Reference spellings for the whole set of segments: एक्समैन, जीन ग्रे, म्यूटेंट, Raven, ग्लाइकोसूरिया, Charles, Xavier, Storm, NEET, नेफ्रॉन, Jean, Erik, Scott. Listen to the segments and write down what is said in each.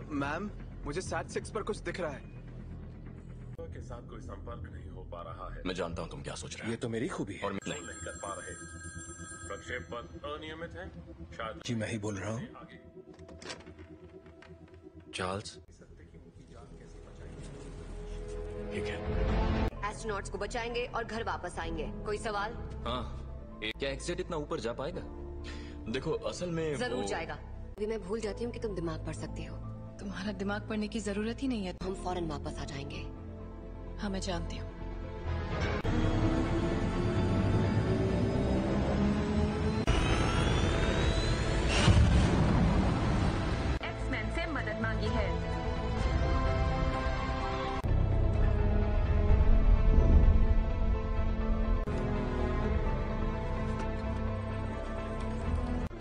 Ma'am मुझे 7-6 पर कुछ दिख रहा है। के साथ कोई संपर्क नहीं हो पा रहा है। मैं जानता हूँ तुम क्या सोच रहे हो। ये तो मेरी खूबी है और मैं नहीं कर पा रहे। प्रक्षेप पथ अनियमित है शायद। जी मैं ही बोल रहा हूँ चार्ल्स। ठीक है एस्ट्रोनॉट्स को बचाएंगे और घर वापस आएंगे। कोई सवाल? हाँ क्या एक्सिट इतना ऊपर जा पाएगा? देखो असल में जरूर जाएगा। अभी मैं भूल जाती हूँ कि तुम दिमाग पढ़ सकती हो। तुम्हारा दिमाग पढ़ने की जरूरत ही नहीं है। हम फौरन वापस आ जाएंगे। हाँ मैं जानती हूँ। एक्समैन से मदद मांगी है।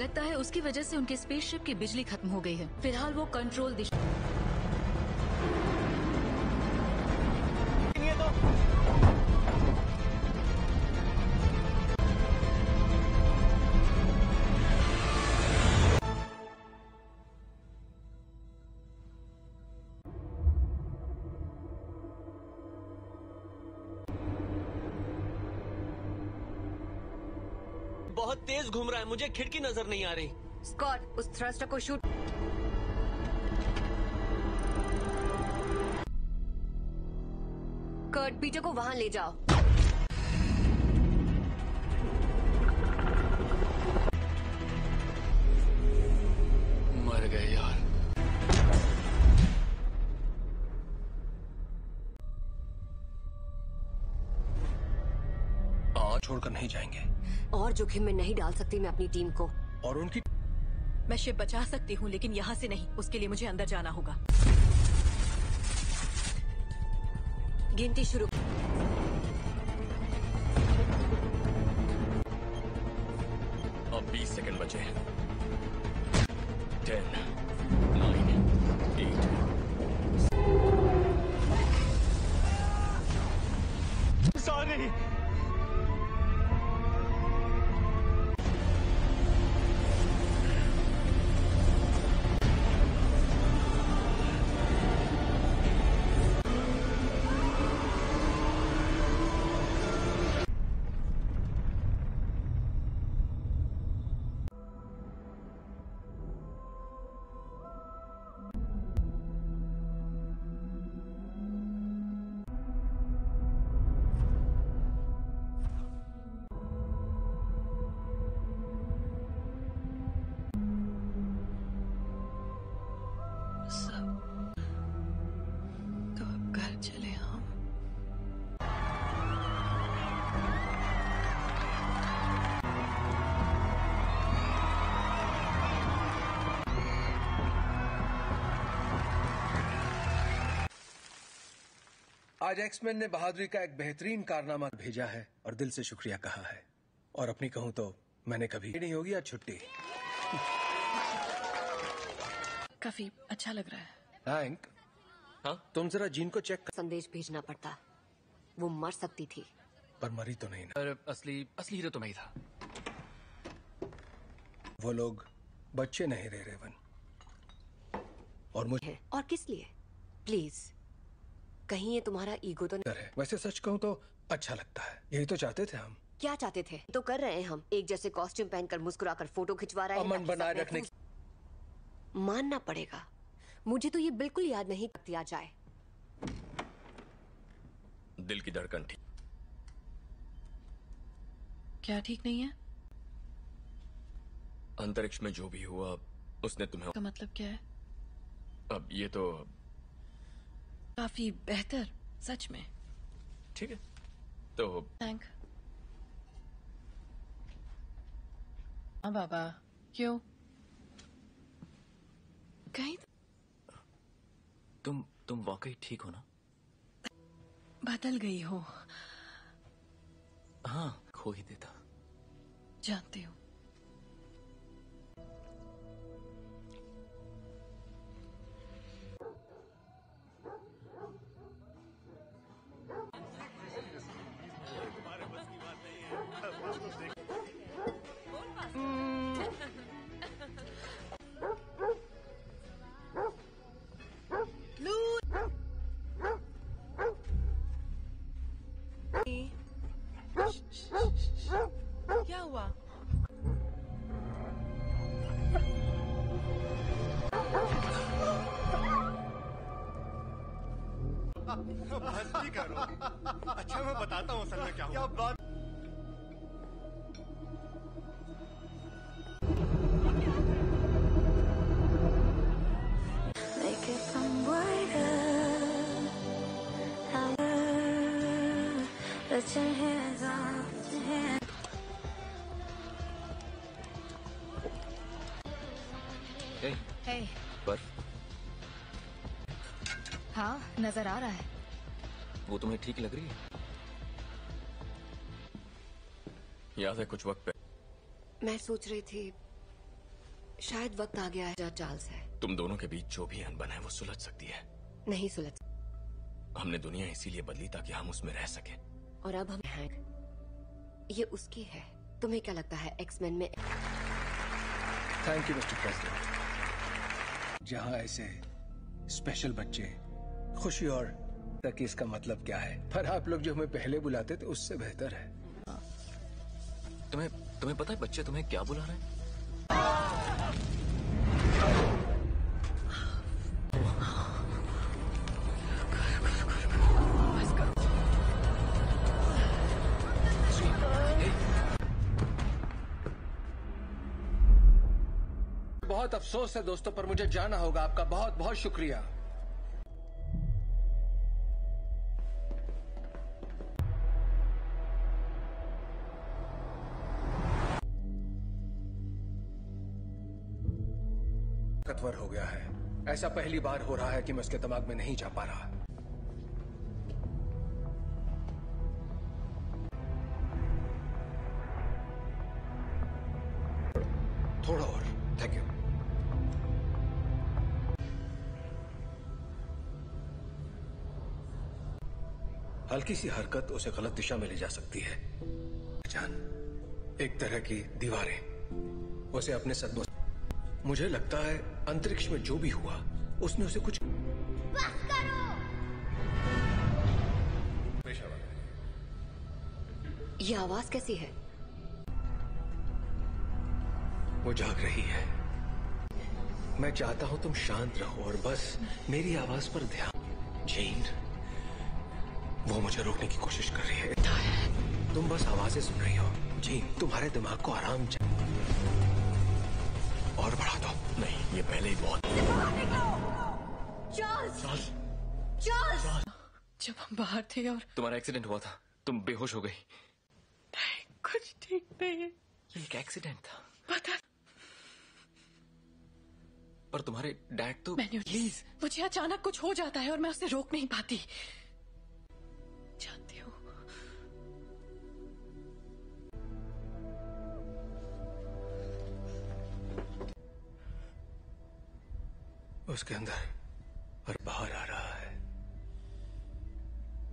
लगता है उसकी वजह से उनके स्पेसशिप की बिजली खत्म हो गई है। फिलहाल वो कंट्रोल दिशा बहुत तेज घूम रहा है। मुझे खिड़की नजर नहीं आ रही। स्कॉट उस थ्रस्टर को शूट। कर्ट पीटर को वहां ले जाओ। मर गए यार। और छोड़कर नहीं जाएंगे। और जोखिम में नहीं डाल सकती मैं अपनी टीम को और उनकी। मैं शिप बचा सकती हूँ लेकिन यहाँ से नहीं। उसके लिए मुझे अंदर जाना होगा। गिनती शुरू। अब 20 सेकंड बचे हैं। 10, 9, 8। सॉरी आज एक्समैन ने बहादुरी का एक बेहतरीन कारनामा भेजा है और दिल से शुक्रिया कहा है। और अपनी कहूँ तो मैंने कभी नहीं होगी आज छुट्टी। काफी अच्छा लग रहा है। एंक हाँ तुम जरा जीन को चेक कर। संदेश भेजना पड़ता। वो मर सकती थी पर मरी तो नहीं ना। असली हीरो तो मैं ही था। वो लोग बच्चे नहीं रहे रेवन। और मुझे और किस लिए? प्लीज कहीं ये तुम्हारा ईगो तो नहीं। वैसे सच कहूँ तो अच्छा लगता है। यही तो चाहते थे हम। क्या चाहते थे तो कर रहे हैं हम। एक जैसे कॉस्ट्यूम पहनकर मुस्कुराकर फोटो खिंचवा रहे हैं। मन बनाए रखने मानना पड़ेगा। मुझे तो ये बिल्कुल याद नहीं किया जाए। दिल की धड़कन ठीक क्या ठीक नहीं है? अंतरिक्ष में जो भी हुआ उसने तुम्हें का मतलब क्या है? अब ये तो काफी बेहतर सच में। ठीक है तो थैंक। हाँ बाबा क्यों कहीं तुम वाकई ठीक हो ना। बदल गई हो। हाँ खो ही देता। जानती हूँ सही कह रहा हूँ। अच्छा मैं बताता हूँ असल में क्या हुआ। बात नजर आ रहा है। वो तुम्हें ठीक लग रही है? याद है कुछ वक्त पहले मैं सोच रही थी शायद वक्त आ गया है जहाँ चार्ल्स है। तुम दोनों के बीच जो भी अनबन है वो सुलझ सकती है। नहीं सुलझ। हमने दुनिया इसीलिए बदली ताकि हम उसमें रह सके। और अब हम हैं। ये उसकी है। तुम्हें क्या लगता है एक्समैन में? Thank you mister president. जहाँ ऐसे स्पेशल बच्चे खुशी और तक इसका मतलब क्या है, पर आप लोग जो हमें पहले बुलाते थे उससे बेहतर है। तुम्हें पता है बच्चे तुम्हें क्या बुला रहे हैं? बहुत अफसोस है दोस्तों, पर मुझे जाना होगा। आपका बहुत बहुत शुक्रिया। हो गया है, ऐसा पहली बार हो रहा है कि मैं उसके दिमाग में नहीं जा पा रहा। थोड़ा और। Thank you. हल्की सी हरकत उसे गलत दिशा में ले जा सकती है। जान एक तरह की दीवारें उसे अपने सदमों। मुझे लगता है अंतरिक्ष में जो भी हुआ उसने उसे कुछ। बस करो। ये आवाज कैसी है? वो जाग रही है। मैं चाहता हूं तुम शांत रहो और बस मेरी आवाज पर ध्यान। जेन वो मुझे रोकने की कोशिश कर रही है। तुम बस आवाजें सुन रही हो। जेन तुम्हारे दिमाग को आराम चाहिए। और बढ़ा दो। नहीं ये पहले ही बहुत। चार्ल्स चार्ल्स जब हम बाहर थे और तुम्हारा एक्सीडेंट हुआ था, तुम बेहोश हो गई। नहीं कुछ ठीक नहीं है। ये एक एक्सीडेंट था पता। पर तुम्हारे डैड तो। मैंने प्लीज मुझे अचानक कुछ हो जाता है और मैं उसे रोक नहीं पाती। जानती हो उसके अंदर और बाहर आ रहा है,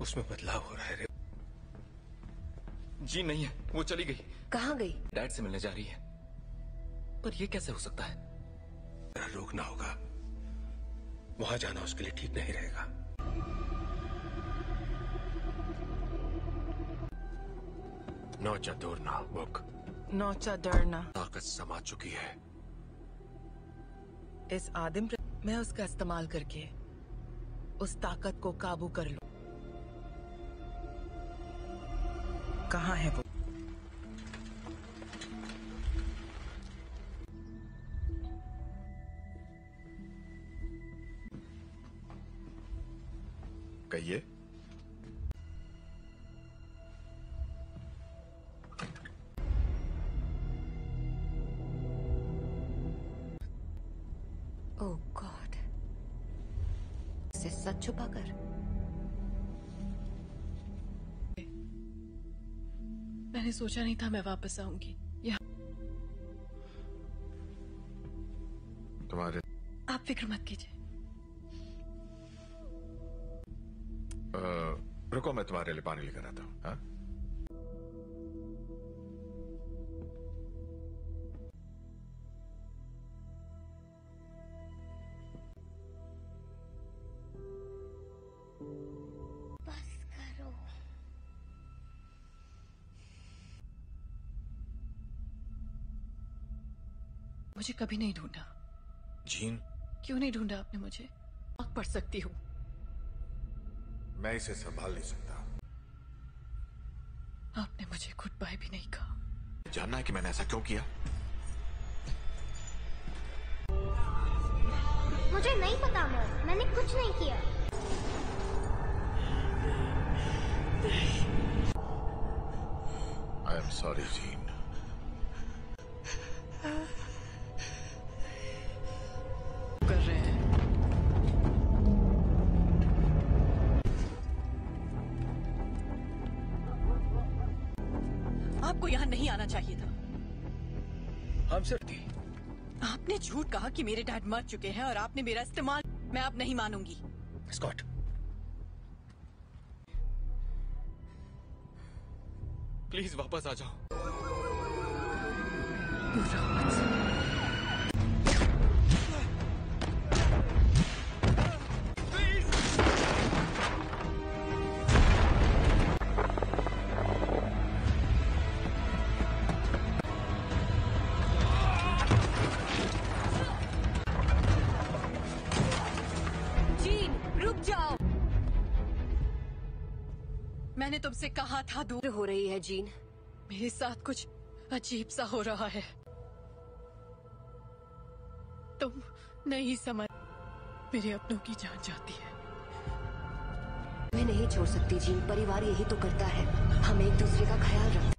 उसमें बदलाव हो रहा है। जी नहीं है, वो चली गई। कहाँ गई? डैड से मिलने जा रही है। पर ये कैसे हो सकता है? रोकना होगा। वहां जाना उसके लिए ठीक नहीं रहेगा। नौचा दौड़ना बुक नौचा डरना ताकत समा चुकी है इस आदिम। मैं उसका इस्तेमाल करके उस ताकत को काबू कर लूं। कहाँ है वो? कहिए। छुपा कर मैंने सोचा नहीं था मैं वापस आऊंगी यहाँ। तुम्हारे आप फिक्र मत कीजिए। रुको मैं तुम्हारे लिए पानी लेकर आता हूँ। हाँ मुझे कभी नहीं ढूंढा। जीन क्यों नहीं ढूंढा आपने मुझे? आँख पड़ सकती हूँ। मैं इसे संभाल नहीं सकता। आपने मुझे गुड बाय भी नहीं कहा। जानना है कि मैंने ऐसा क्यों किया? मुझे नहीं पता मोर, मैंने कुछ नहीं किया। I am sorry Jean. आपको यहाँ नहीं आना चाहिए था। हम सर थे। आपने झूठ कहा कि मेरे डैड मर चुके हैं और आपने मेरा इस्तेमाल। मैं आप नहीं मानूंगी। स्कॉट, प्लीज वापस आ जाओ। मैंने तुमसे कहा था दूर हो रही है जीन। मेरे साथ कुछ अजीब सा हो रहा है, तुम नहीं समझ। मेरे अपनों की जान जाती है। मैं नहीं छोड़ सकती जीन, परिवार यही तो करता है, हम एक दूसरे का ख्याल रखते।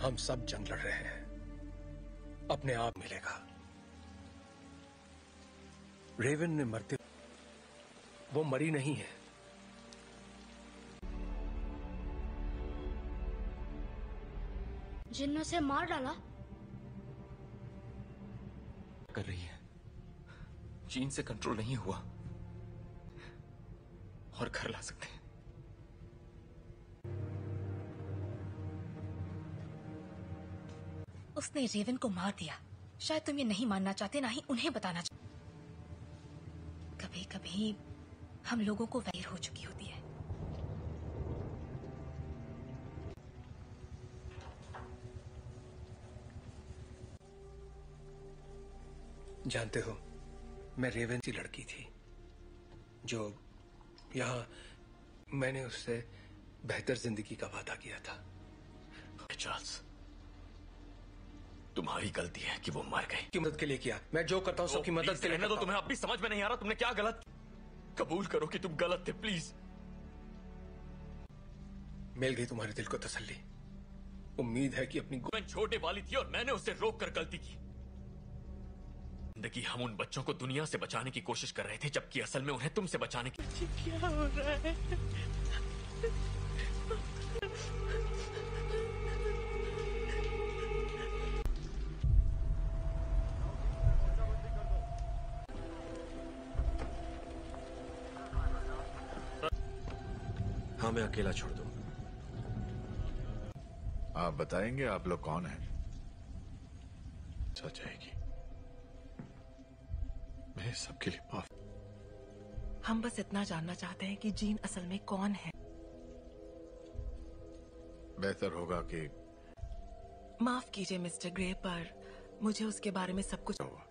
हम सब जंग लड़ रहे हैं, अपने आप मिलेगा। रेवन ने मरते, वो मरी नहीं है। जिन्होंने उसे मार डाला कर रही है। जीन से कंट्रोल नहीं हुआ और घर ला सकते हैं। उसने रेवन को मार दिया। शायद तुम ये नहीं मानना चाहते, ना ही उन्हें बताना चाहते। कभी कभी हम लोगों को वैर हो चुकी होती है। जानते हो, मैं रेवन की लड़की थी जो यहाँ, मैंने उससे बेहतर जिंदगी का वादा किया था। चार्ल्स, तुम्हारी गलती है कि वो मर गई। की मदद के लिए किया। मैं जो करता हूँ सबकी मदद के लिए। ना तो तुम्हें अब भी समझ में नहीं आ रहा तुमने क्या गलत। कबूल करो कि तुम गलत थे प्लीज। मिल गई तुम्हारे दिल को तसल्ली। उम्मीद है कि अपनी गुण छोटे वाली थी और मैंने उसे रोक कर गलती की। देखिए, हम उन बच्चों को दुनिया से बचाने की कोशिश कर रहे थे, जबकि असल में उन्हें तुमसे बचाने की। क्या हो रहा है? मैं अकेला छोड़ दो। आप बताएंगे आप लोग कौन हैं? सच आएगी। मैं सबके लिए माफी। हम बस इतना जानना चाहते हैं कि जीन असल में कौन है। बेहतर होगा कि माफ कीजिए मिस्टर ग्रे, पर मुझे उसके बारे में सब कुछ हुआ।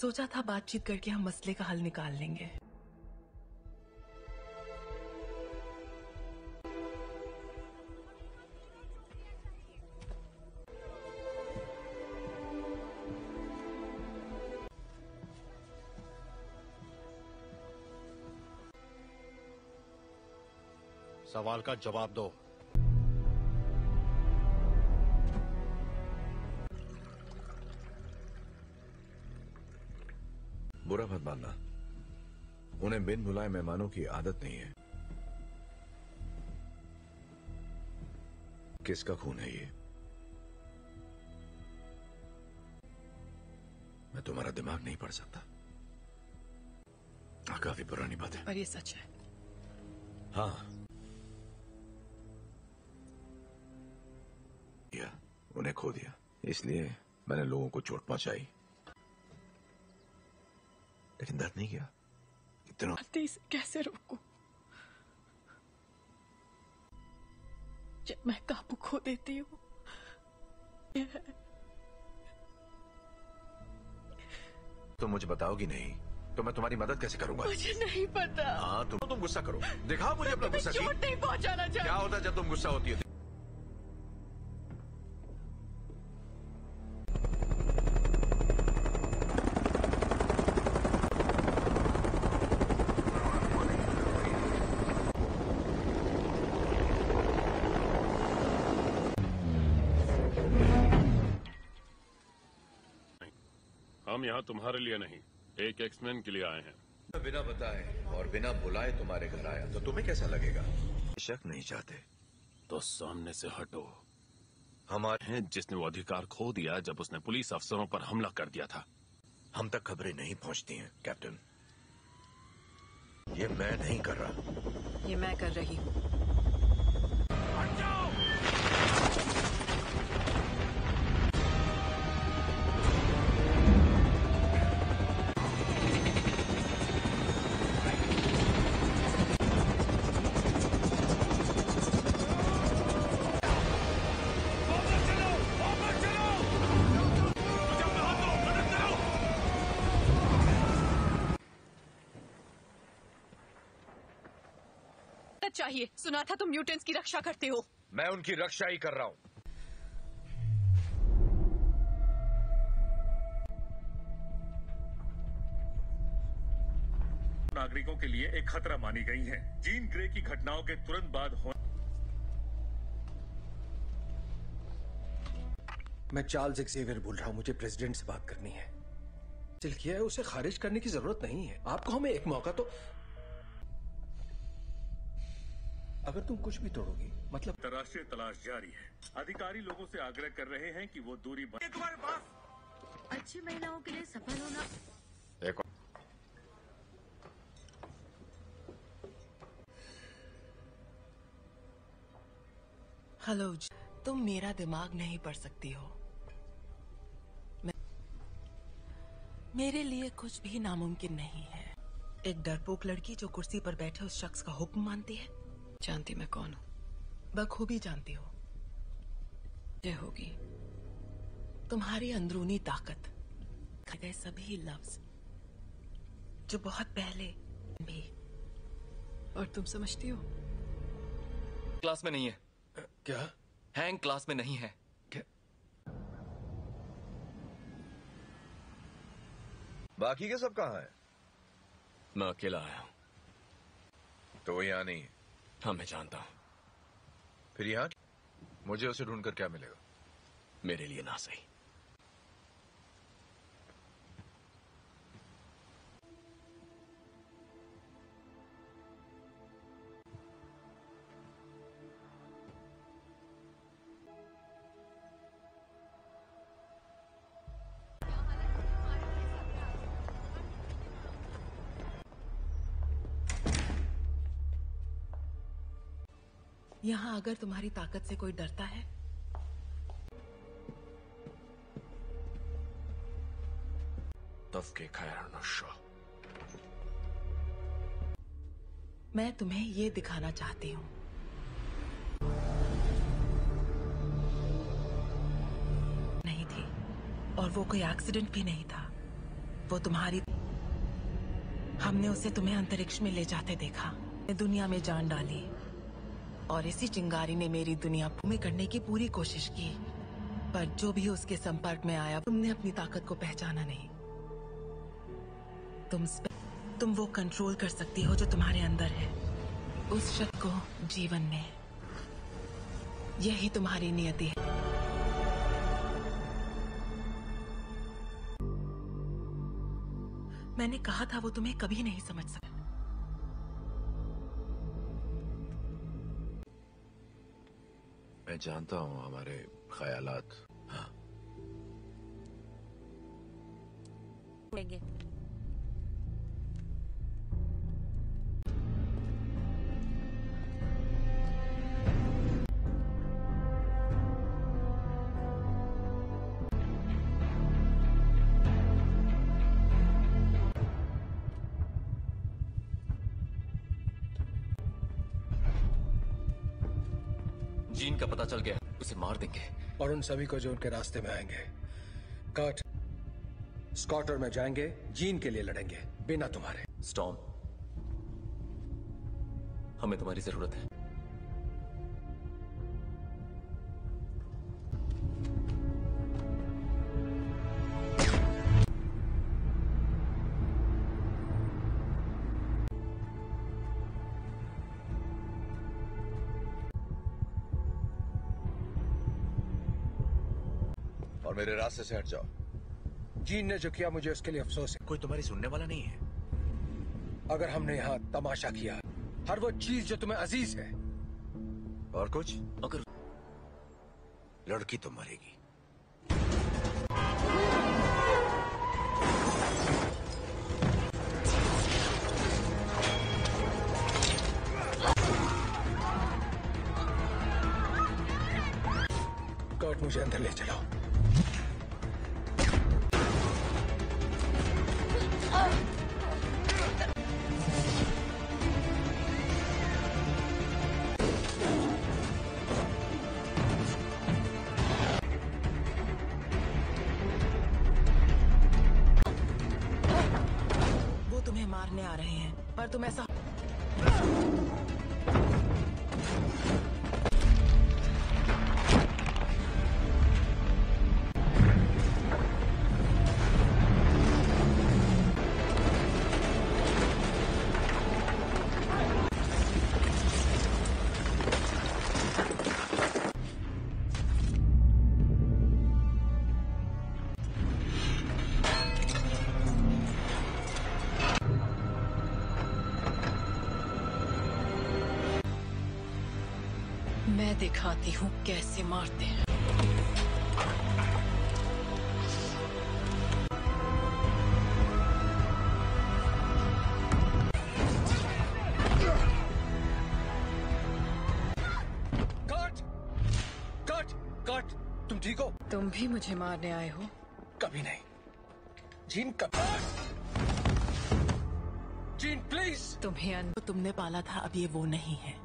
सोचा था बातचीत करके हम मसले का हल निकाल लेंगे। सवाल का जवाब दो। बुरा मत मानना, उन्हें बिन बुलाए मेहमानों की आदत नहीं है। किसका खून है ये? मैं तुम्हारा दिमाग नहीं पढ़ सकता। काफी पुरानी बात है पर ये सच है। हाँ या, उन्हें खो दिया, इसलिए मैंने लोगों को चोट पहुंचाई, लेकिन दर्द नहीं किया। इतना कैसे रोकूं जब मैं काबू खो देती हूँ। तुम मुझे बताओगी नहीं तो मैं तुम्हारी मदद कैसे करूंगा? मुझे नहीं पता। हाँ तुम गुस्सा करो, दिखाओ मुझे अपना गुस्सा। चोट नहीं पहुंचाना चाहिए। क्या होता है जब तुम गुस्सा होती हो? हम यहाँ तुम्हारे लिए नहीं, एक एक्समैन के लिए आए हैं। बिना बताए और बिना बुलाए तुम्हारे घर आया तो तुम्हें कैसा लगेगा? शक नहीं चाहते तो सामने से हटो। हमारे हैं जिसने वो अधिकार खो दिया जब उसने पुलिस अफसरों पर हमला कर दिया था। हम तक खबरें नहीं पहुंचती हैं कैप्टन। ये मैं नहीं कर रहा, ये मैं कर रही हूँ। चाहिए सुना था तुम म्यूटेंट्स की रक्षा करते हो। मैं उनकी रक्षा ही कर रहा हूँ। नागरिकों के लिए एक खतरा मानी गई है। जीन ग्रे की घटनाओं के तुरंत बाद हो। मैं चार्ल्स एक्सेवियर बोल रहा हूँ, मुझे प्रेसिडेंट से बात करनी है। किया है उसे खारिज करने की जरूरत नहीं है। आपको हमें एक मौका तो। अगर तुम कुछ भी तोड़ोगी मतलब। अंतर्राष्ट्रीय तलाश जारी है। अधिकारी लोगों से आग्रह कर रहे हैं कि वो दूरी बनाए। तुम्हारे पास अच्छी महिलाओं के लिए सफल होना। देखो हेलो, तुम मेरा दिमाग नहीं पढ़ सकती हो। मेरे लिए कुछ भी नामुमकिन नहीं है। एक डरपोक लड़की जो कुर्सी पर बैठे उस शख्स का हुक्म मानती है। जानती मैं कौन हूँ, बखूबी जानती हो। ये होगी तुम्हारी अंदरूनी ताकत। खड़े सभी लफ्ज जो बहुत पहले भी। और तुम समझती हो? क्लास में नहीं है। क्या? हैंग क्लास में नहीं है। क्या? बाकी के सब कहाँ है? मैं अकेला आया हूँ। तो यहाँ नहीं है। हाँ मैं जानता हूँ। फिर यहाँ मुझे उसे ढूंढकर क्या मिलेगा? मेरे लिए ना सही। यहाँ अगर तुम्हारी ताकत से कोई डरता है मैं तुम्हें ये दिखाना चाहती हूँ। नहीं थी और वो कोई एक्सीडेंट भी नहीं था। वो तुम्हारी। हमने उसे तुम्हें अंतरिक्ष में ले जाते देखा। दुनिया में जान डाली और इसी चिंगारी ने मेरी दुनिया में करने की पूरी कोशिश की, पर जो भी उसके संपर्क में आया। तुमने अपनी ताकत को पहचाना नहीं। तुम वो कंट्रोल कर सकती हो जो तुम्हारे अंदर है। उस शब्द को जीवन में यही तुम्हारी नियति है। मैंने कहा था वो तुम्हें कभी नहीं समझ सकता। मैं जानता हूँ हमारे ख्यालात। हाँ लेंगे। जीन का पता चल गया, उसे मार देंगे और उन सभी को जो उनके रास्ते में आएंगे। कट, स्कॉट और मैं जाएंगे, जीन के लिए लड़ेंगे बिना तुम्हारे। स्टॉर्म, हमें तुम्हारी जरूरत है। मेरे रास्ते से हट जाओ। जीन ने जो किया मुझे उसके लिए अफसोस है। कोई तुम्हारी सुनने वाला नहीं है। अगर हमने यहाँ तमाशा किया, हर वो चीज जो तुम्हें अजीज है, और कुछ अगर लड़की तो मरेगी। गॉड, मुझे अंदर ले चलाओ। तुम ऐसा दिखाती हूँ कैसे मारते हैं। कट, कट, कट, तुम ठीक हो? तुम भी मुझे मारने आए हो? कभी नहीं जीन। Gene please. तुम्हें अंदर तुमने पाला था, अब ये वो नहीं है।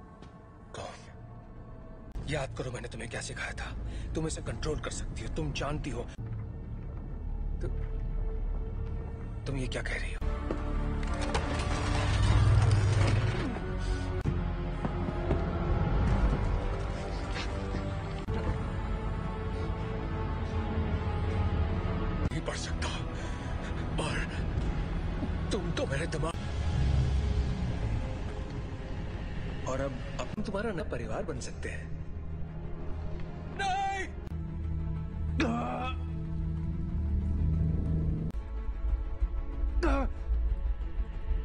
याद करो मैंने तुम्हें क्या सिखाया था। तुम इसे कंट्रोल कर सकती हो, तुम जानती हो। तुम ये क्या कह रही हो? नहीं पढ़ सकता पर तुम तो मेरे दिमाग। और अब तुम्हारा ना परिवार बन सकते हैं।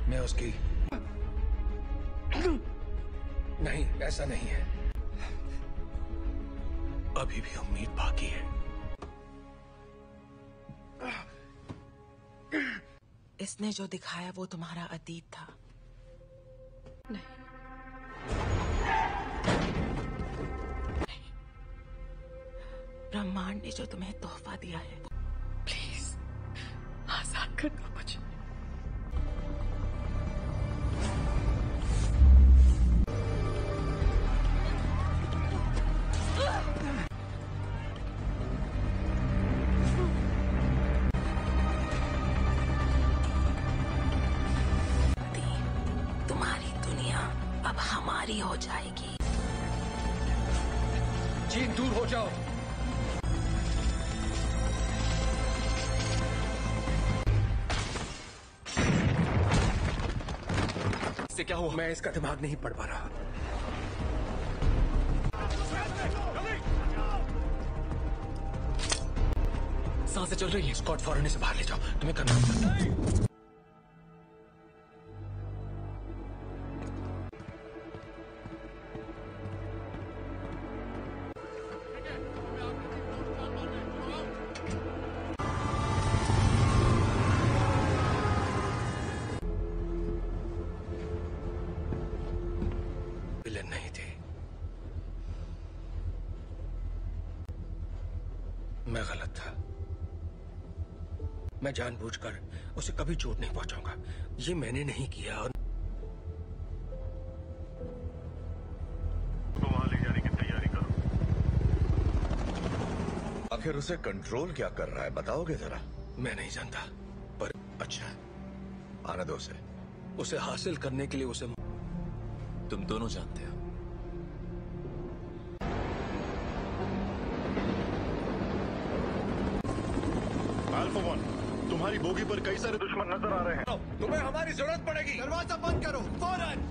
मैं उसकी नहीं, ऐसा नहीं है। अभी भी उम्मीद बाकी है। इसने जो दिखाया वो तुम्हारा अतीत था। नहीं, ब्रह्मांड ने जो तुम्हें तोहफा दिया है, प्लीज आजाद कर दो मुझे। तुम्हारी दुनिया अब हमारी हो जाएगी। जी दूर हो जाओ। से क्या हुआ? मैं इसका दिमाग नहीं पढ़ पा रहा। सांसें चल रही है। स्कॉट फॉरन से बाहर ले जाओ। तुम्हें करना विलेन नहीं थी, मैं गलत था। मैं जानबूझकर उसे कभी चोट नहीं पहुंचाऊंगा, ये मैंने नहीं किया। और तो वहां ले जाने की तैयारी करो। आखिर उसे कंट्रोल क्या कर रहा है बताओगे जरा? मैं नहीं जानता, पर अच्छा आना दो उसे। उसे हासिल करने के लिए उसे तुम दोनों जानते हो। अल्फा वन, तुम्हारी बोगी पर कई सारे दुश्मन नजर आ रहे हैं। तुम्हें हमारी जरूरत पड़ेगी। दरवाजा बंद करो फौरन।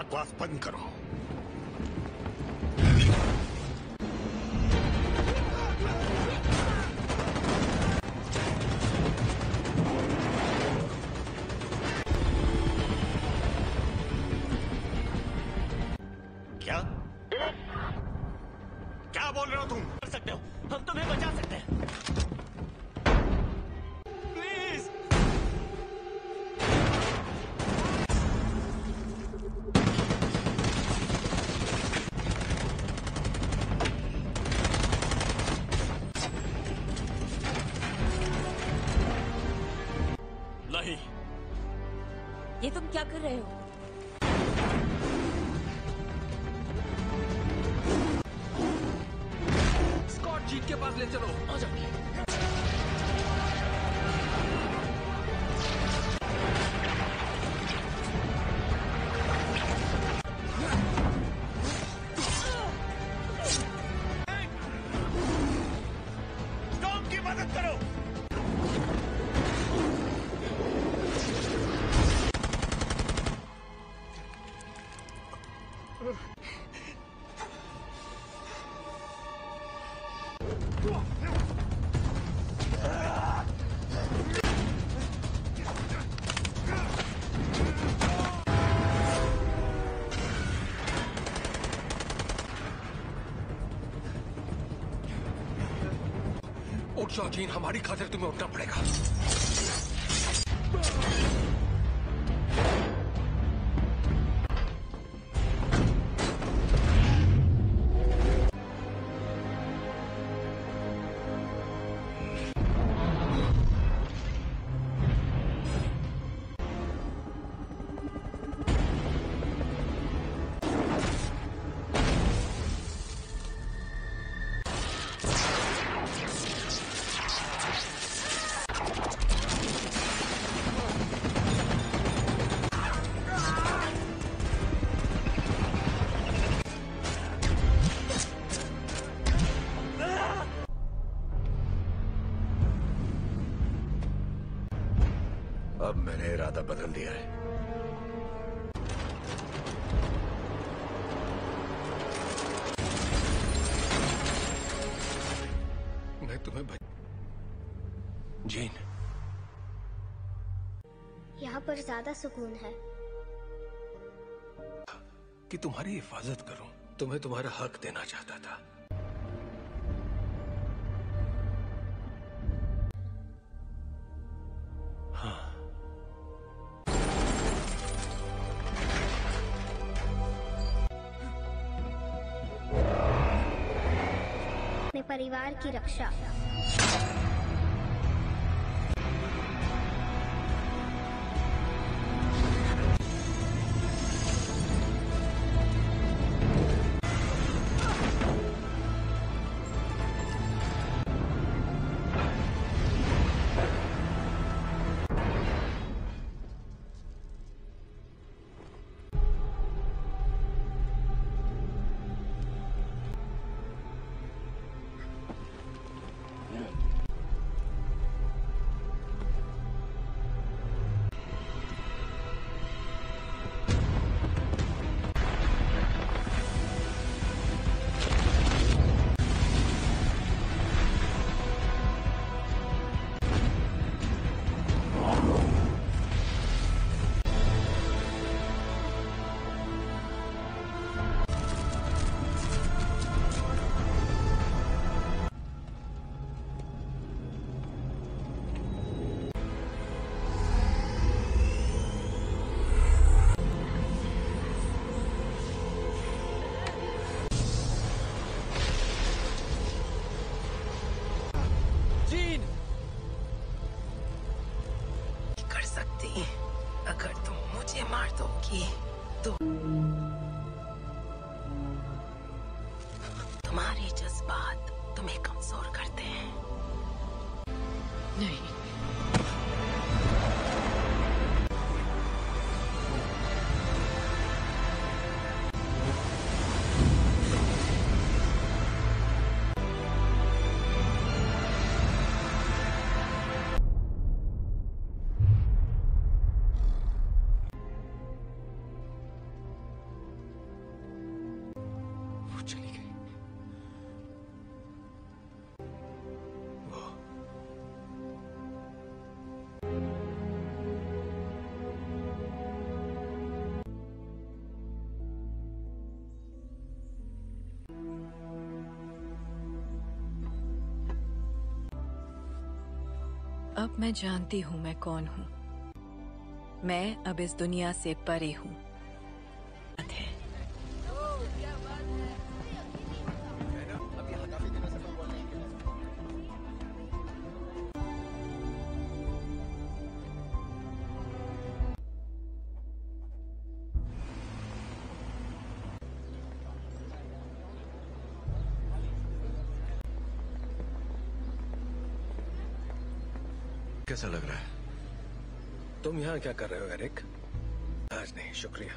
बकवास बंद करो। क्या बोल रहे हो तुम? कर सकते हो, हम तुम्हें बचा सकते हैं। ये तुम क्या कर रहे हो? स्कॉट जीत के पास ले चलो। आ जाओ। जीन, हमारी खातिर तुम्हें उठना पड़ेगा। अब मैंने इरादा बदल दिया है। मैं तुम्हें जीन, यहाँ पर ज्यादा सुकून है कि तुम्हारी हिफाजत करूं। तुम्हें तुम्हारा हक देना चाहता था। परिवार की रक्षा। कि तुम्हारे जज्बात तुम्हें कमजोर करते हैं। नहीं, अब मैं जानती हूँ मैं कौन हूँ। मैं अब इस दुनिया से परे हूँ। कैसा लग रहा है? तुम यहाँ क्या कर रहे हो एरिक? आज नहीं, शुक्रिया।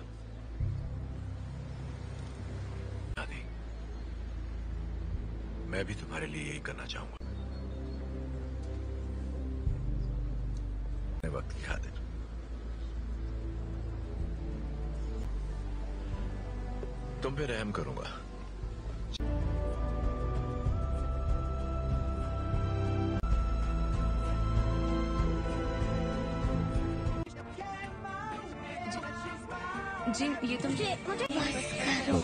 दादी, मैं भी तुम्हारे लिए यही करना चाहूंगा वक्त की खातिर। तुम पे रहम करूंगा। जी, ये तुम मुझे बस करो।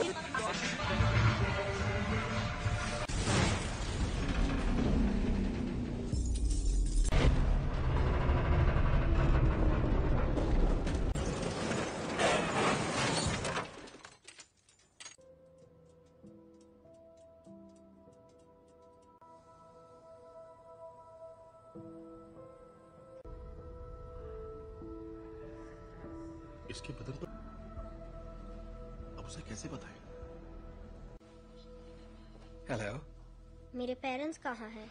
इसके बदल पर उसे कैसे बताएं? हेलो, मेरे पेरेंट्स कहाँ हैं?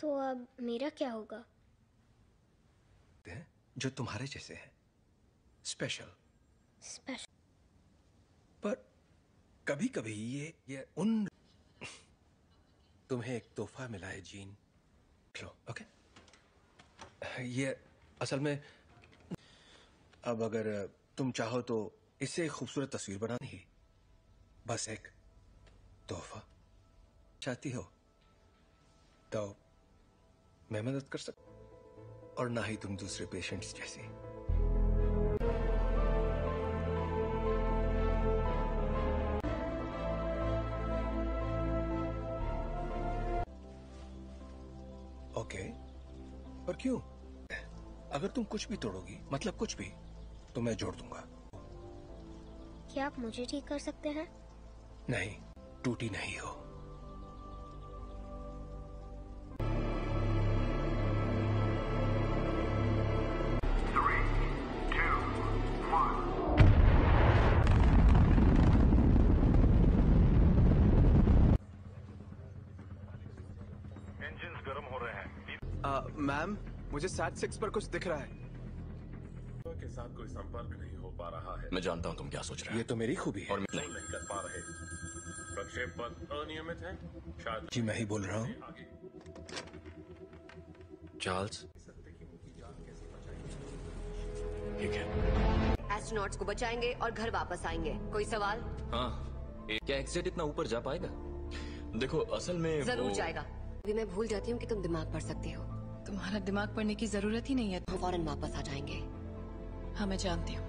तो अब मेरा क्या होगा? जो तुम्हारे जैसे हैं, स्पेशल। पर कभी कभी ये उन तुम्हें एक तोहफा मिला है जीन। लो, ओके? ये असल में अब अगर तुम चाहो तो इससे एक खूबसूरत तस्वीर बनानी है। बस एक तोहफा चाहती हो तो मैं मदद कर सकता, और ना ही तुम दूसरे पेशेंट्स जैसे। ओके, पर क्यों? अगर तुम कुछ भी तोड़ोगी, मतलब कुछ भी, तो मैं जोड़ दूंगा। क्या आप मुझे ठीक कर सकते हैं? नहीं, टूटी नहीं हो। इंजन गर्म हो रहे हैं। मैम, मुझे 7-6 पर कुछ दिख रहा है। के साथ कोई संपर्क नहीं हो पा रहा है। मैं जानता हूँ तुम क्या सोच रहे हो। ये तो मेरी खूबी है। और मैं नहीं कर पा रहे। प्रक्षेपण अनियमित है। जी, मैं ही बोल रहा हूँ। चार्ल्स, ठीक है। एस्ट्रोनॉट्स को बचाएंगे और घर वापस आएंगे। कोई सवाल? हाँ, क्या एक्सेट इतना ऊपर जा पाएगा? देखो, असल में जरूर जाएगा। अभी मैं भूल जाती हूँ कि तुम दिमाग पढ़ सकते हो। तुम्हारा दिमाग पढ़ने की जरूरत ही नहीं है। हम फौरन वापस आ जाएंगे। हाँ, मैं जानती हूँ।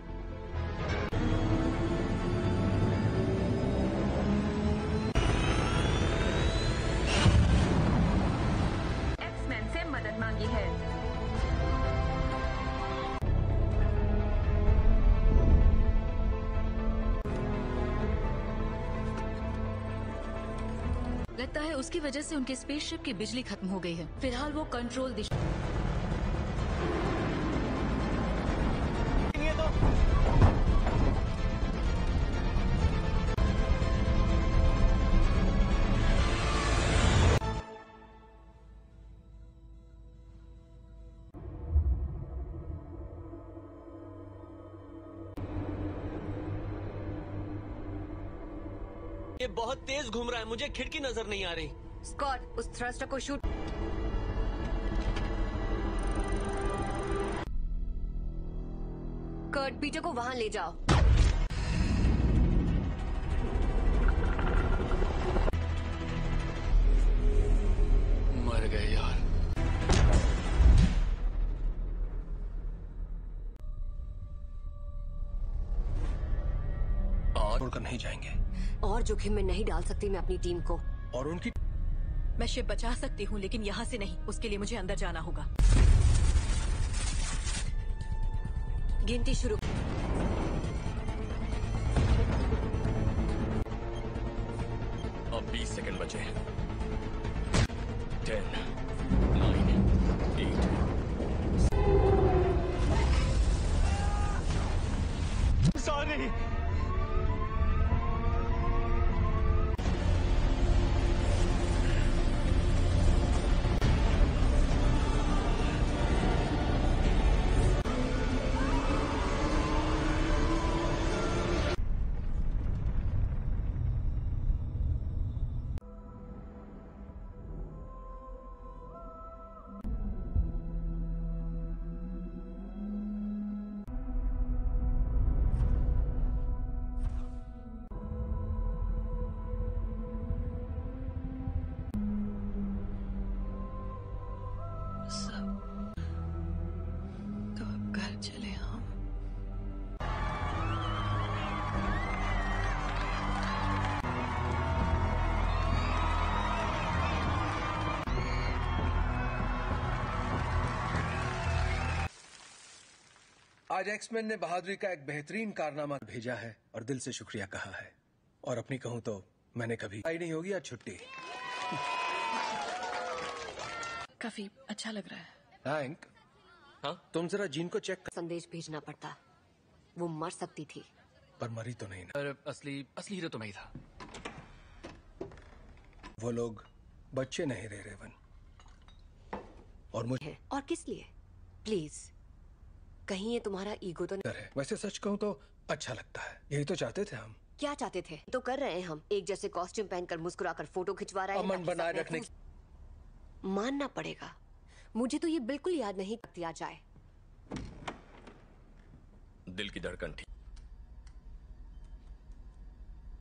एक्समैन से मदद मांगी है। लगता है उसकी वजह से उनके स्पेसशिप की बिजली खत्म हो गई है। फिलहाल वो कंट्रोल दिशा ये बहुत तेज घूम रहा है, मुझे खिड़की नजर नहीं आ रही। स्कॉट, उस थ्रस्टर को शूट। कर्ट, पीटर को वहां ले जाओ। मर गए यार। और उड़कर नहीं जाएंगे और जोखिम में नहीं डाल सकती मैं अपनी टीम को और उनकी। मैं शिप बचा सकती हूँ लेकिन यहाँ से नहीं, उसके लिए मुझे अंदर जाना होगा। गिनती शुरू। अब 20 सेकंड बचे हैं। 10, 9, 8। सॉरी। आज एक्समैन ने बहादुरी का एक बेहतरीन कारनामा भेजा है और दिल से शुक्रिया कहा है। और अपनी कहूँ तो मैंने कभी आई नहीं होगी आज छुट्टी। काफी अच्छा लग रहा है। हाँ? तुम जरा जीन को चेक कर। संदेश भेजना पड़ता। वो मर सकती थी पर मरी तो नहीं ना। पर असली हीरो तो मैं ही था। वो लोग बच्चे नहीं रहे रेवन। और मुझे और किस लिए? प्लीज कहीं ये तुम्हारा ईगो तो नहीं। वैसे सच कहूँ तो अच्छा लगता है, यही तो चाहते थे हम। क्या चाहते थे तो कर रहे हैं हम। एक जैसे कॉस्ट्यूम पहनकर मुस्कुराकर फोटो खिंचवा रहे हैं। अमन बनाए रखने मानना पड़ेगा। मुझे तो ये बिल्कुल याद नहीं किया जाए। दिल की धड़कन ठीक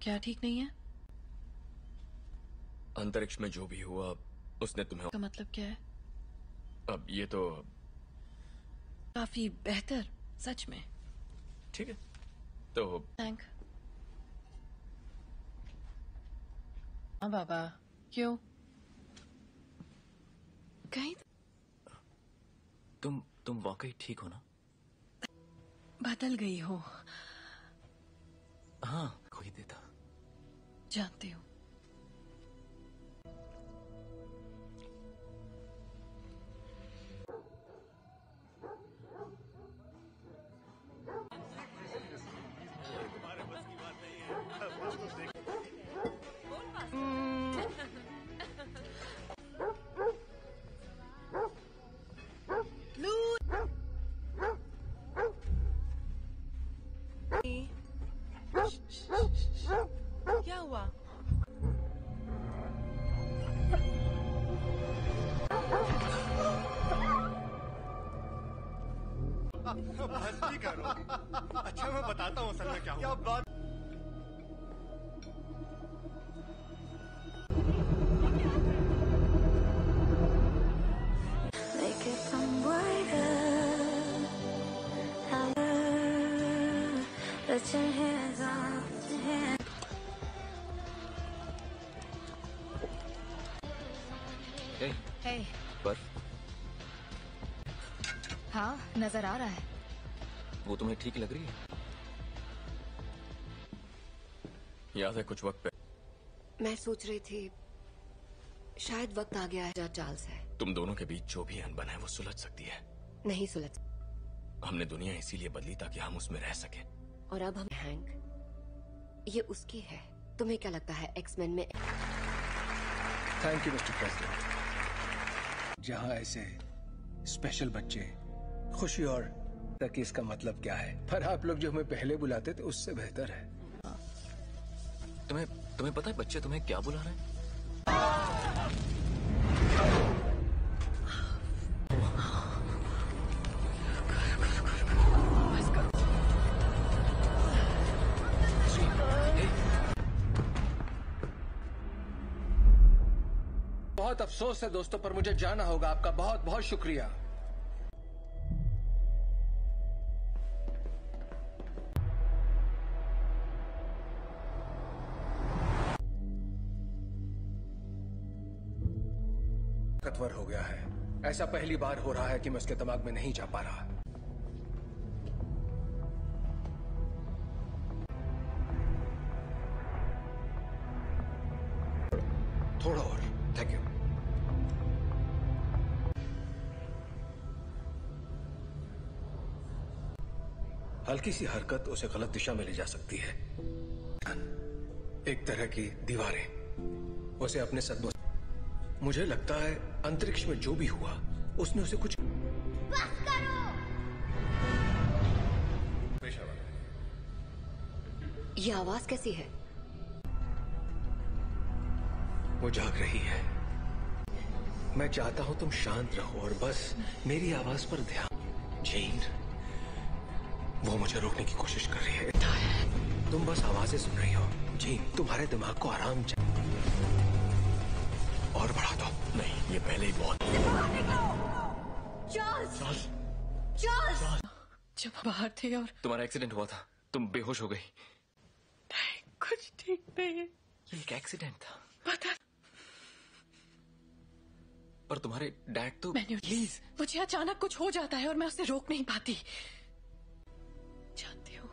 क्या ठीक नहीं है? अंतरिक्ष में जो भी हुआ उसने तुम्हें का मतलब क्या है? अब ये तो काफी बेहतर सच में। ठीक है तो थैंक। हाँ बाबा क्यों कहीं तुम वाकई ठीक हो ना? बदल गई हो। हाँ कोई देता जानती हूँ। क्या हुआ? हंसी करो। अच्छा मैं बताता हूँ असल में क्या हुआ। बात हाँ नजर आ रहा है। वो तुम्हें ठीक लग रही है? याद है कुछ वक्त पहले मैं सोच रही थी शायद वक्त आ गया है। चार्ल्स है। तुम दोनों के बीच जो भी अनबन है वो सुलझ सकती है। नहीं सुलझ। हमने दुनिया इसीलिए बदली ताकि हम उसमें रह सके। और अब हम हैंक, ये उसकी है। तुम्हें क्या लगता है एक्समैन में? Thank you mister president. जहाँ ऐसे स्पेशल बच्चे खुशी और तक इसका मतलब क्या है, पर आप लोग जो हमें पहले बुलाते थे उससे बेहतर है। तुम्हें पता है बच्चे तुम्हें क्या बुला रहे हैं? बहुत अफसोस है दोस्तों, पर मुझे जाना होगा। आपका बहुत बहुत शुक्रिया। कतवर हो गया है, ऐसा पहली बार हो रहा है कि मैं उसके दिमाग में नहीं जा पा रहा। थोड़ा और। Thank you. हल्की सी हरकत उसे गलत दिशा में ले जा सकती है। एक तरह की दीवारें उसे अपने सदमे। मुझे लगता है अंतरिक्ष में जो भी हुआ उसने उसे कुछ। बस करो। ये आवाज कैसी है? वो जाग रही है। मैं चाहता हूं तुम शांत रहो और बस मेरी आवाज पर ध्यान। जेन, वो मुझे रोकने की कोशिश कर रही है। तुम बस आवाजें सुन रही हो। जेन, तुम्हारे दिमाग को आराम चाहिए। और बढ़ा दो। नहीं, ये पहले ही बहुत। चार्ल्स! चार्ल्स! चार्ल्स! जब बाहर थे और तुम्हारा एक्सीडेंट हुआ था, तुम बेहोश हो गई। नहीं, कुछ ठीक नहीं है। ये एक एक्सीडेंट था। पता। पर तुम्हारे डैड तो। मैंने प्लीज, मुझे अचानक कुछ हो जाता है और मैं उसे रोक नहीं पाती। जानती हो,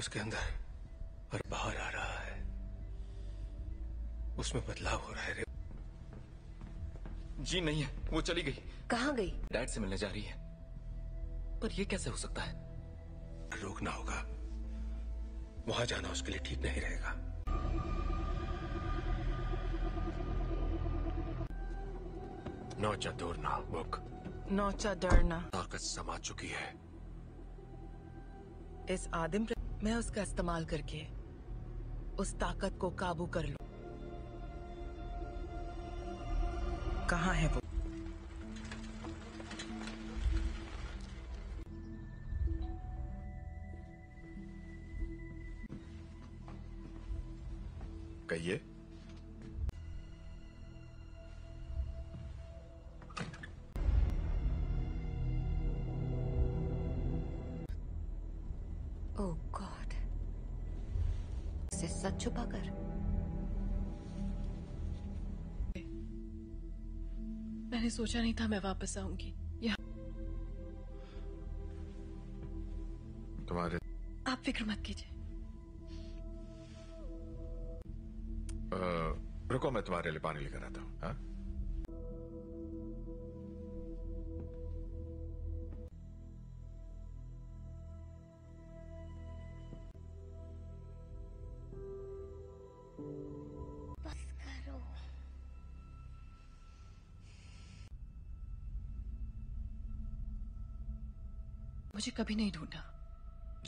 उसके अंदर और बाहर आ रहा है, उसमें बदलाव हो रहा है। जी नहीं है, वो चली गई। कहाँ गई? डैड से मिलने जा रही है। पर ये कैसे हो सकता है? रोकना होगा। वहां जाना उसके लिए ठीक नहीं रहेगा। नौचा दौड़ना बुक। नौचा डरना। ताकत समा चुकी है इस आदिम। मैं उसका इस्तेमाल करके उस ताकत को काबू कर लूं। कहाँ है वो? कहिए। सच छुपा कर मैंने सोचा नहीं था मैं वापस आऊंगी यहाँ। तुम्हारे आप फिक्र मत कीजिए। रुको, मैं तुम्हारे लिए पानी लेकर आता हूँ। हाँ, मुझे कभी नहीं ढूंढा।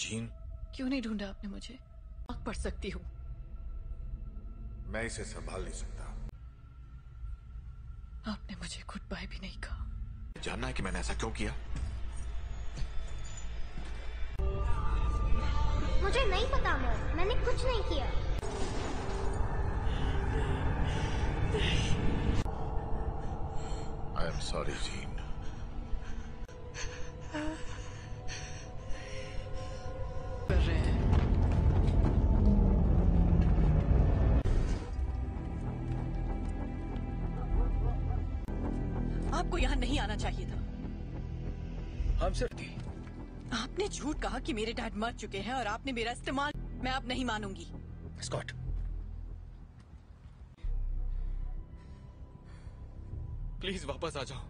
जीन, क्यों नहीं ढूंढा आपने मुझे? आग पड़ सकती हूँ। मैं इसे संभाल नहीं सकता। आपने मुझे गुड बाय भी नहीं कहा। जानना है कि मैंने ऐसा क्यों किया? मुझे नहीं पता। मैंने कुछ नहीं किया। I am sorry Jean. आपने झूठ कहा कि मेरे डैड मर चुके हैं और आपने मेरा इस्तेमाल। मैं आप नहीं मानूंगी। स्कॉट, प्लीज वापस आ जाओ।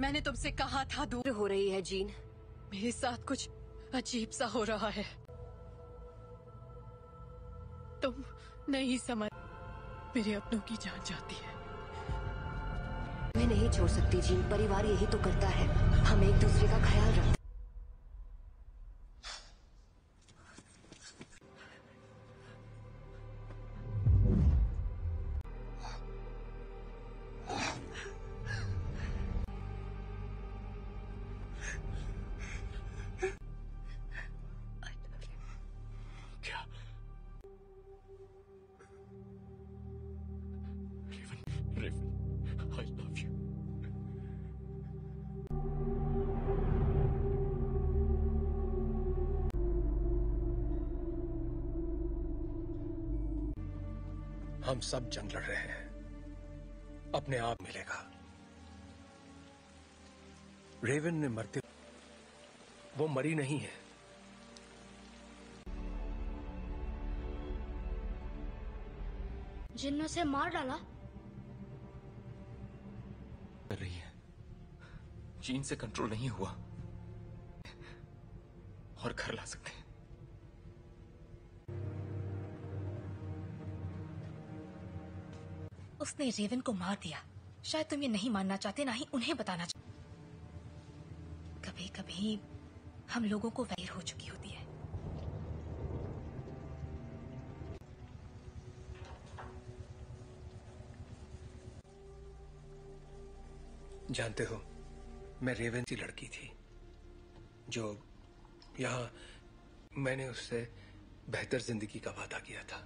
मैंने तुमसे कहा था दूर हो रही है जीन। मेरे साथ कुछ अजीब सा हो रहा है, तुम नहीं समझ। मेरे अपनों की जान जाती है। मैं नहीं छोड़ सकती जीन, परिवार यही तो करता है, हम एक दूसरे का ख्याल रखते। हम सब जंग लड़ रहे हैं, अपने आप मिलेगा। रेवन ने मरते, वो मरी नहीं है। जिन्नों से मार डाला कर रही है। जीन से कंट्रोल नहीं हुआ और घर ला सकते हैं। उसने रेवन को मार दिया। शायद तुम ये नहीं मानना चाहते, ना ही उन्हें बताना चाहते। कभी कभी हम लोगों को वैर हो चुकी होती है। जानते हो, मैं रेवन की लड़की थी जो यहाँ, मैंने उससे बेहतर जिंदगी का वादा किया था।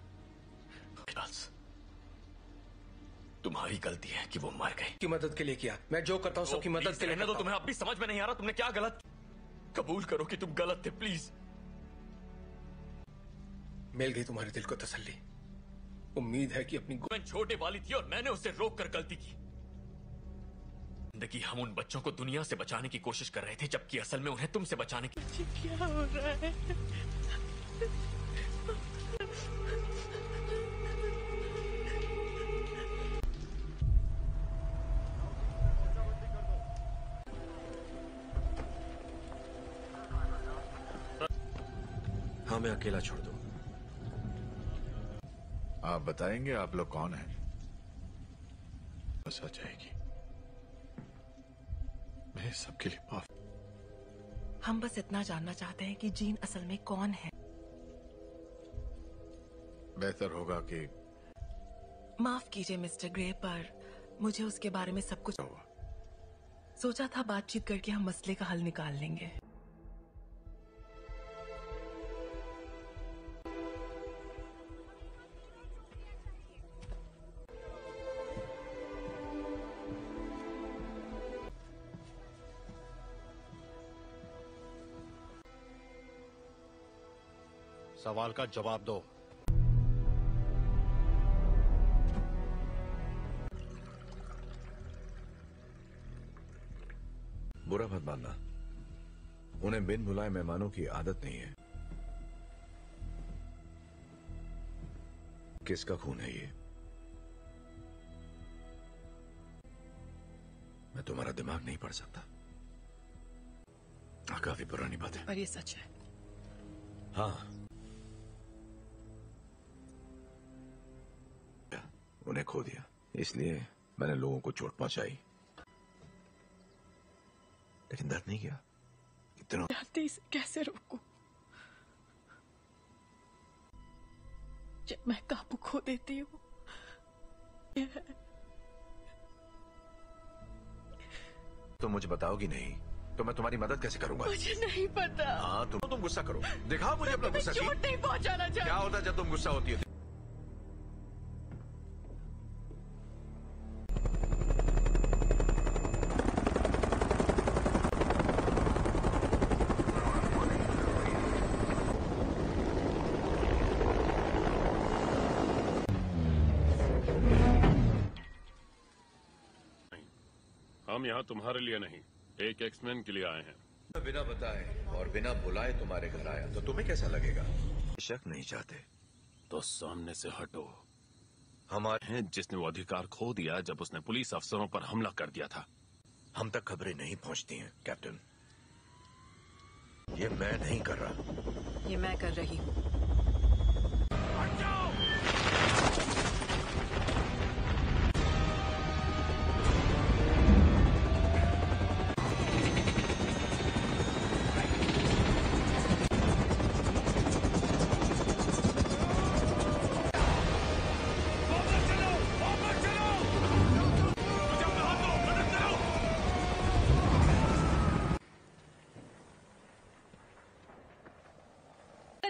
तुम्हारी गलती है कि वो मर गई। की मदद के लिए किया, मैं जो करता हूँ सबकी मदद के लिए। ना तो तुम्हें अब भी समझ में नहीं आ रहा तुमने क्या गलत। कबूल करो कि तुम गलत थे प्लीज। मिल गई तुम्हारे दिल को तसल्ली। उम्मीद है कि अपनी छोटे वाली थी और मैंने उसे रोक कर गलती की। जिंदगी हम उन बच्चों को दुनिया से बचाने की कोशिश कर रहे थे, जबकि असल में उन्हें तुमसे बचाने की। क्या हो रहा है? मैं अकेला छोड़ दो। आप बताएंगे आप लोग कौन हैं? बस आ जाएगी। मैं सबके लिए माफ। हम बस इतना जानना चाहते हैं कि जीन असल में कौन है। बेहतर होगा कि माफ कीजिए मिस्टर ग्रे, पर मुझे उसके बारे में सब कुछ हुआ। सोचा था बातचीत करके हम मसले का हल निकाल लेंगे। सवाल का जवाब दो। बुरा मत मानना, उन्हें बिन बुलाए मेहमानों की आदत नहीं है। किसका खून है ये? मैं तुम्हारा दिमाग नहीं पढ़ सकता। काफी पुरानी बात है, पर ये सच है। हाँ, उन्हें खो दिया, इसलिए मैंने लोगों को चोट पहुंचाई, लेकिन दर्द नहीं किया। इतना जानते इसे कैसे रोकूं? जब मैं काबू खो देती हूँ, तो मुझे बताओगी नहीं तो मैं तुम्हारी मदद कैसे करूंगा? मुझे नहीं पता। हाँ, तुम गुस्सा करो, दिखाओ मुझे अपना गुस्सा। चोट नहीं पहुंचाना चाहिए। क्या होता है जब तुम गुस्सा होती है? हम यहाँ तुम्हारे लिए नहीं, एक एक्समैन के लिए आए हैं। बिना बताए और बिना बुलाए तुम्हारे घर आया तो तुम्हें कैसा लगेगा? शक नहीं चाहते तो सामने से हटो। हमारे हैं जिसने वो अधिकार खो दिया जब उसने पुलिस अफसरों पर हमला कर दिया था। हम तक खबरें नहीं पहुँचती हैं कैप्टन। ये मैं नहीं कर रहा, ये मैं कर रही हूँ।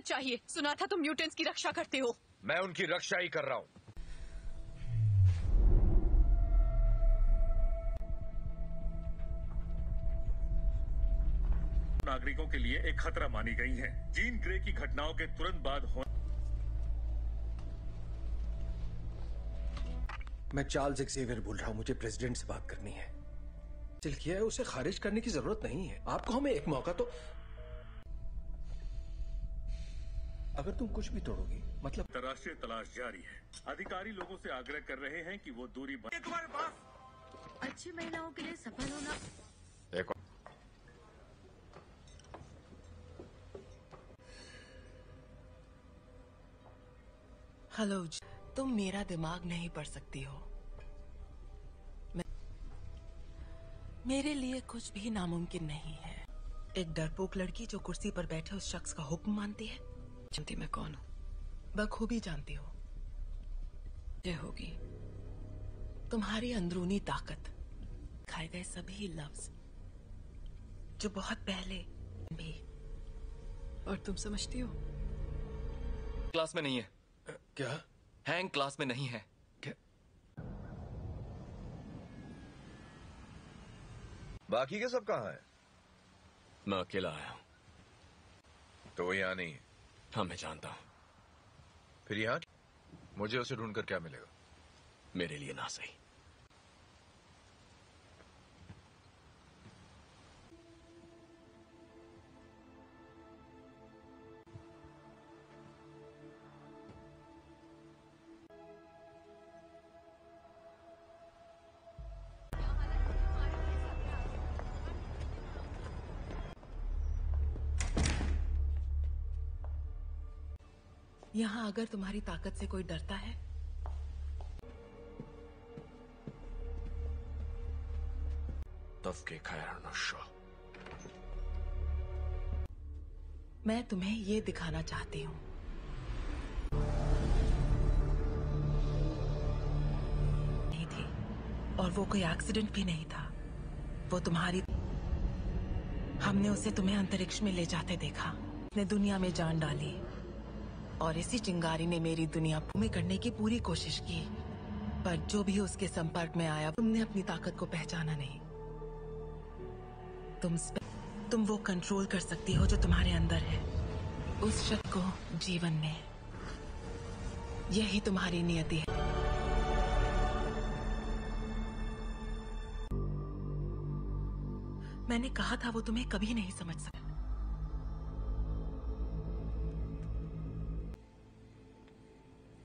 चाहिए सुना था तुम म्यूटेंट्स की रक्षा करते हो। मैं उनकी रक्षा ही कर रहा हूँ। नागरिकों के लिए एक खतरा मानी गई है। जीन ग्रे की घटनाओं के तुरंत बाद हो। मैं चार्ल्स एक्सेवियर बोल रहा हूँ, मुझे प्रेसिडेंट से बात करनी है। चलिए उसे खारिज करने की जरूरत नहीं है आपको, हमें एक मौका तो। अगर तुम कुछ भी तोड़ोगे मतलब अंतर्राष्ट्रीय तलाश जारी है। अधिकारी लोगों से आग्रह कर रहे हैं कि वो दूरी तुम्हारे पास अच्छी महिलाओं के लिए सफल होना। देखो हेलो, तुम मेरा दिमाग नहीं पढ़ सकती हो। मेरे लिए कुछ भी नामुमकिन नहीं है। एक डरपोक लड़की जो कुर्सी पर बैठे उस शख्स का हुक्म मानती है। जानती मैं कौन हूँ, बखूबी जानती हो। ये होगी तुम्हारी अंदरूनी ताकत। खाए गए सभी लफ्ज जो बहुत पहले भी। और तुम समझती हो क्लास में नहीं है। क्या हैंग क्लास में नहीं है क्या? बाकी के सब कहाँ हैं? मैं अकेला आया हूँ। तो यहाँ नहीं है। हाँ मैं जानता हूँ। फिर यहाँ मुझे उसे ढूंढकर क्या मिलेगा? मेरे लिए ना सही। यहाँ अगर तुम्हारी ताकत से कोई डरता है तब के मैं तुम्हें ये दिखाना चाहती हूँ। नहीं थी और वो कोई एक्सीडेंट भी नहीं था। वो तुम्हारी, हमने उसे तुम्हें अंतरिक्ष में ले जाते देखा। उसने दुनिया में जान डाली और इसी चिंगारी ने मेरी दुनिया में करने की पूरी कोशिश की, पर जो भी उसके संपर्क में आया तुमने अपनी ताकत को पहचाना नहीं। तुम वो कंट्रोल कर सकती हो जो तुम्हारे अंदर है। उस शब्द को जीवन में, यही तुम्हारी नियति है। मैंने कहा था वो तुम्हें कभी नहीं समझ सकता।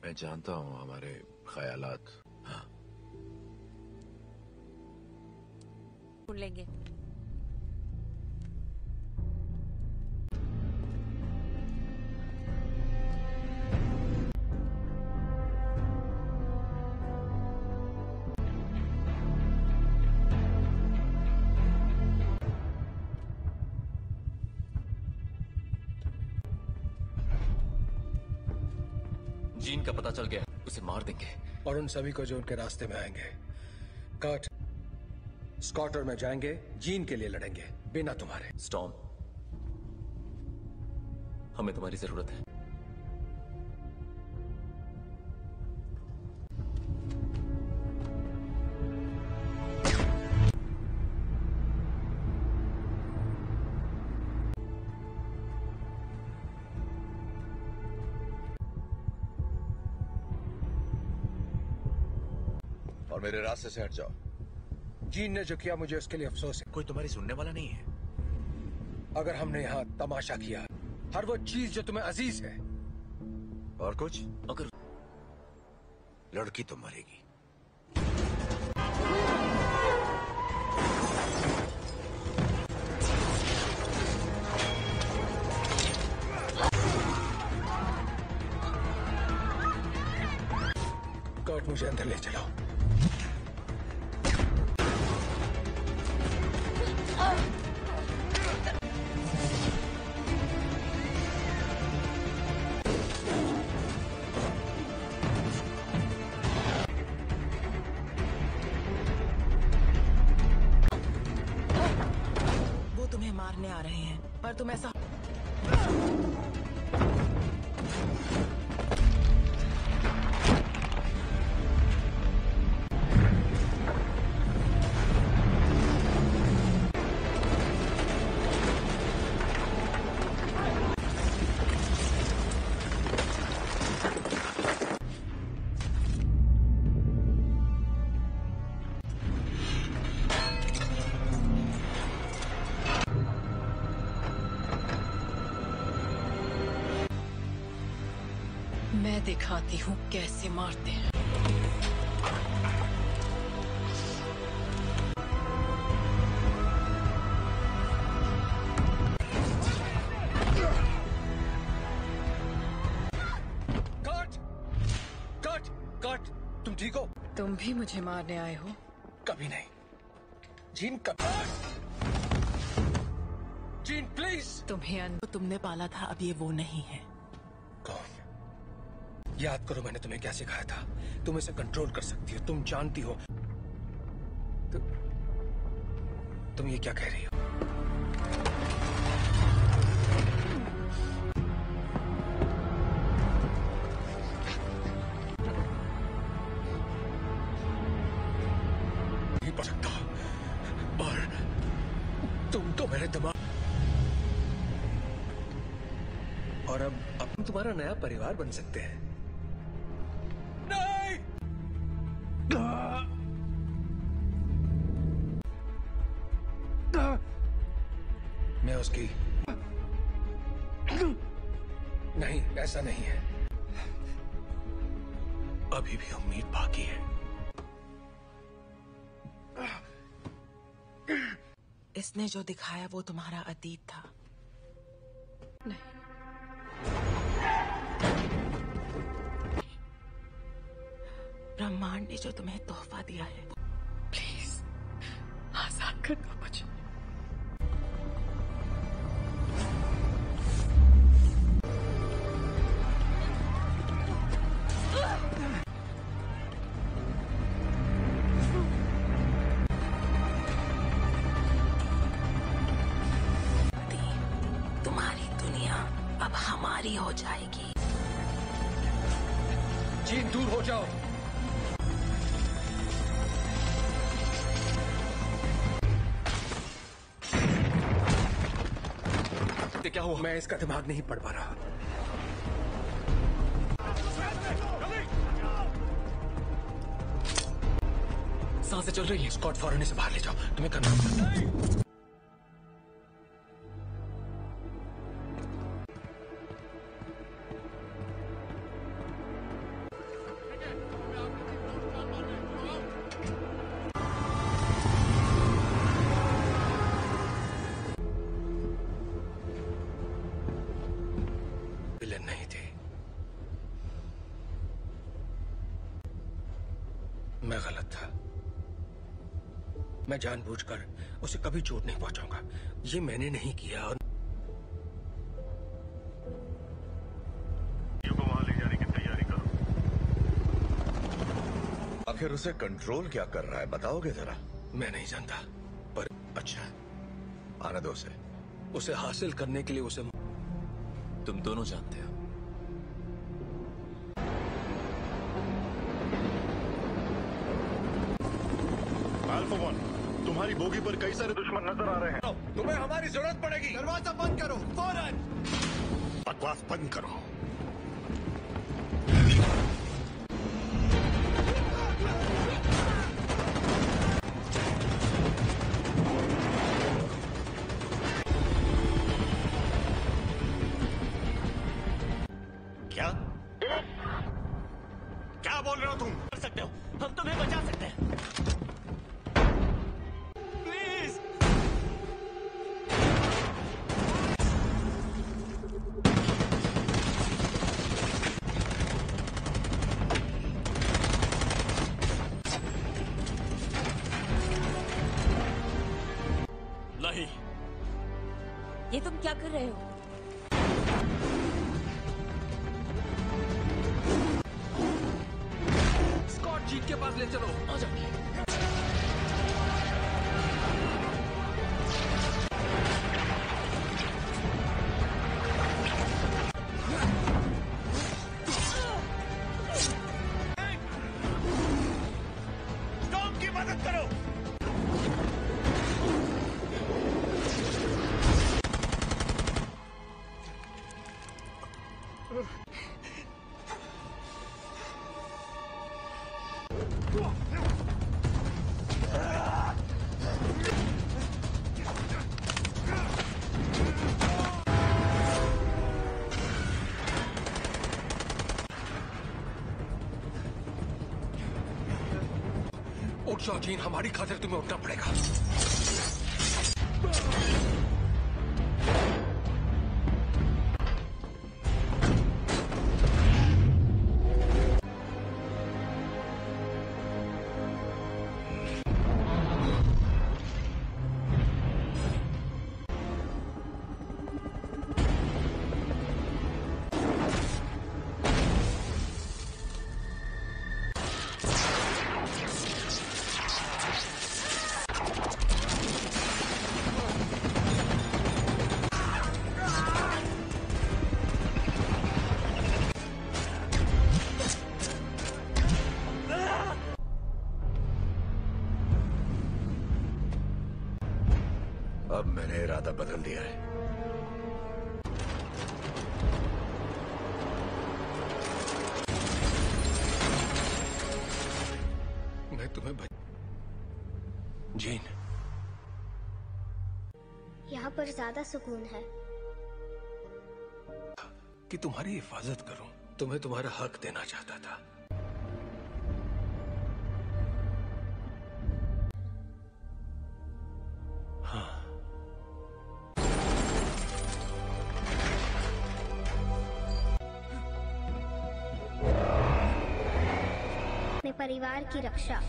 मैं जानता हूँ हमारे ख्यालात। हाँ। लेंगे। जीन का पता चल गया, उसे मार देंगे और उन सभी को जो उनके रास्ते में आएंगे। काट, स्कॉट और मैं जाएंगे, जीन के लिए लड़ेंगे बिना तुम्हारे। स्टॉर्म, हमें तुम्हारी जरूरत है। मेरे रास्ते से हट जाओ। जीन ने जो किया मुझे उसके लिए अफसोस है। कोई तुम्हारी सुनने वाला नहीं है। अगर हमने यहाँ तमाशा किया, हर वो चीज जो तुम्हें अजीज है, और कुछ अगर लड़की तो मरेगी। कट मुझे अंदर ले चलाओ। तुम ऐसा दिखाती हूँ कैसे मारते हैं। कट कट कट, तुम ठीक हो? तुम भी मुझे मारने आए हो? कभी नहीं जीन, कभी जीन प्लीज। तुम्हें अनु तुमने पाला था, अब ये वो नहीं है। याद करो मैंने तुम्हें क्या सिखाया था। तुम इसे कंट्रोल कर सकती हो, तुम जानती हो। तुम ये क्या कह रही हो? नहीं पढ़ सकता, पर तुम तो मेरे दिमाग। और अब तुम्हारा नया परिवार बन सकते हैं। मैं उसकी नहीं, ऐसा नहीं है। अभी भी उम्मीद बाकी है। इसने जो दिखाया वो तुम्हारा अतीत था। नहीं, ब्रह्मांड ने जो तुम्हें तोहफा दिया है, प्लीज आसान कर दो मुझे। तुम्हारी दुनिया अब हमारी हो जाएगी। जीन दूर हो जाओ। क्या हुआ? मैं इसका दिमाग नहीं पढ़ पा रहा। सांसें चल रही हैं। स्कॉट फॉरन से बाहर ले जाओ। तुम्हें करना होगा। मैं गलत था। मैं जानबूझकर उसे कभी चोट नहीं पहुंचाऊंगा। ये मैंने नहीं किया। और को वहां ले जाने की तैयारी करो। आखिर उसे कंट्रोल क्या कर रहा है, बताओगे जरा? मैं नहीं जानता, पर अच्छा आना दो उसे। उसे हासिल करने के लिए उसे तुम दोनों जानते हो। तुम्हारी बोगी पर कई सारे दुश्मन नजर आ रहे हैं। तुम्हें हमारी जरूरत पड़ेगी। दरवाजा बंद करो फौरन। बकवास बंद करो। रहे हो तुम? कर सकते हो, हम तुम्हें बचा सकते हैं। प्लीज। नहीं, ये तुम क्या कर रहे हो? जीत के पास ले चलो। आ जाओ। जीन, हमारी खातिर तुम्हें उठना पड़ेगा। इरादा बदल दिया है। मैं तुम्हें जीन, यहाँ पर ज्यादा सुकून है कि तुम्हारी हिफाजत करूं। तुम्हें तुम्हारा हक देना चाहता था। परिवार की रक्षा।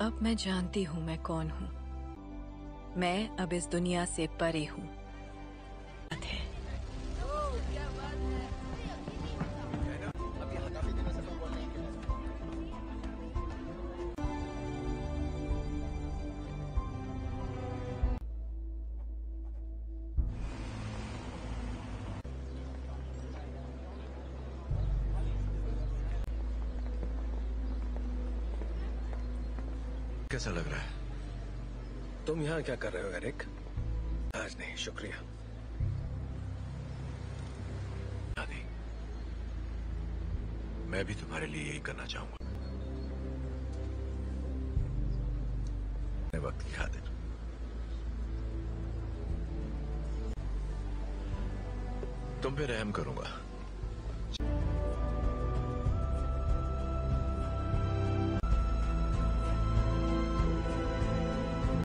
अब मैं जानती हूँ मैं कौन हूँ। मैं अब इस दुनिया से परे हूँ। कैसा लग रहा है? तुम यहाँ क्या कर रहे हो एरिक? आज नहीं, शुक्रिया। दादी, मैं भी तुम्हारे लिए यही करना चाहूंगा। वक्त की खातिर। तुम पे रहम करूंगा।